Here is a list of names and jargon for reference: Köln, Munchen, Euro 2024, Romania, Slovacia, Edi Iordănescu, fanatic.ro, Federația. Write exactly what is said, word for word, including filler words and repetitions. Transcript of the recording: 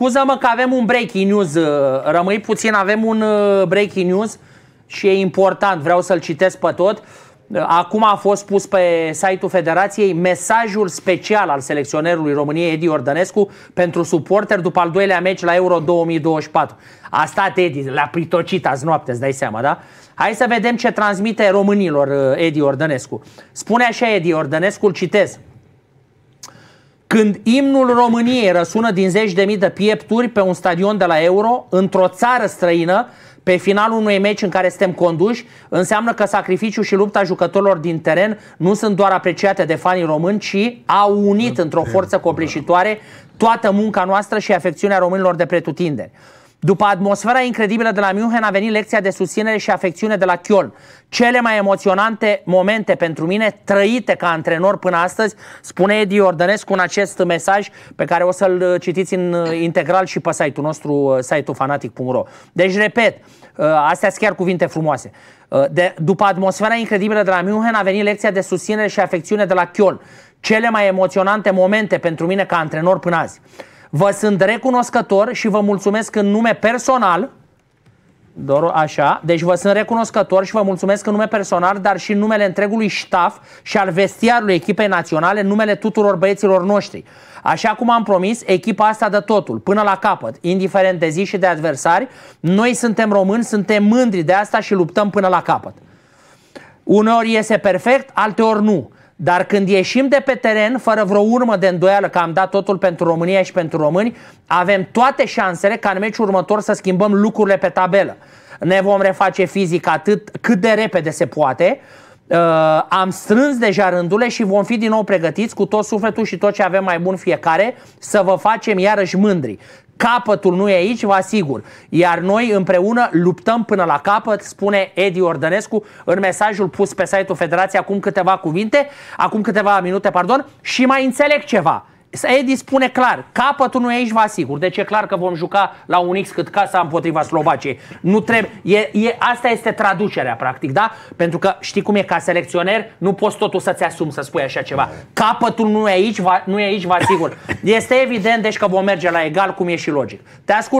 Scuză-mă că avem un breaking news. Rămâi puțin, avem un breaking news și e important, vreau să-l citesc pe tot. Acum a fost pus pe site-ul Federației mesajul special al selecționerului României Edi Iordănescu pentru suporteri după al doilea meci la Euro două mii douăzeci și patru. A stat Edi, l-a pritocit azi noapte, îți dai seama, da? Hai să vedem ce transmite românilor Edi Iordănescu. Spune așa Edi Iordănescu, îl citez. Când imnul României răsună din zeci de mii de piepturi pe un stadion de la Euro, într-o țară străină, pe finalul unui meci în care suntem conduși, înseamnă că sacrificiul și lupta jucătorilor din teren nu sunt doar apreciate de fanii români, ci au unit într-o forță copleșitoare toată munca noastră și afecțiunea românilor de pretutindeni. După atmosfera incredibilă de la Munchen a venit lecția de susținere și afecțiune de la Köln. Cele mai emoționante momente pentru mine, trăite ca antrenor până astăzi, spune Edi Iordănescu în acest mesaj pe care o să-l citiți în integral și pe site-ul nostru, site-ul fanatic punct ro. Deci, repet, astea sunt chiar cuvinte frumoase. De, după atmosfera incredibilă de la Munchen a venit lecția de susținere și afecțiune de la Köln. Cele mai emoționante momente pentru mine ca antrenor până azi. Vă sunt recunoscător și vă mulțumesc în nume personal, doar așa, deci vă sunt recunoscător și vă mulțumesc în nume personal, dar și în numele întregului ștaf și al vestiarului echipei naționale, în numele tuturor băieților noștri. Așa cum am promis, echipa asta dă totul, până la capăt, indiferent de zi și de adversari. Noi suntem români, suntem mândri de asta și luptăm până la capăt. Uneori iese perfect, alteori nu. Dar când ieșim de pe teren, fără vreo urmă de îndoială că am dat totul pentru România și pentru români, avem toate șansele ca în meciul următor să schimbăm lucrurile pe tabelă. Ne vom reface fizic atât cât de repede se poate. Uh, am strâns deja rândurile și vom fi din nou pregătiți cu tot sufletul și tot ce avem mai bun fiecare să vă facem iarăși mândri. Capătul nu e aici, vă asigur. Iar noi împreună luptăm până la capăt, spune Edi Iordănescu în mesajul pus pe site-ul Federației acum câteva cuvinte, acum câteva minute, pardon, și mai înțeleg ceva. Edi spune clar, capătul nu e aici, vă asigur. Deci e clar că vom juca la un X cât casa împotriva Slovaciei. Nu trebuie, e, e, asta este traducerea, practic, da? Pentru că știi cum e, ca selecționer nu poți totul să-ți asumi să spui așa ceva. Capătul nu e aici, va, nu e aici, vă asigur. Este evident, deci, că vom merge la egal, cum e și logic. Te ascult.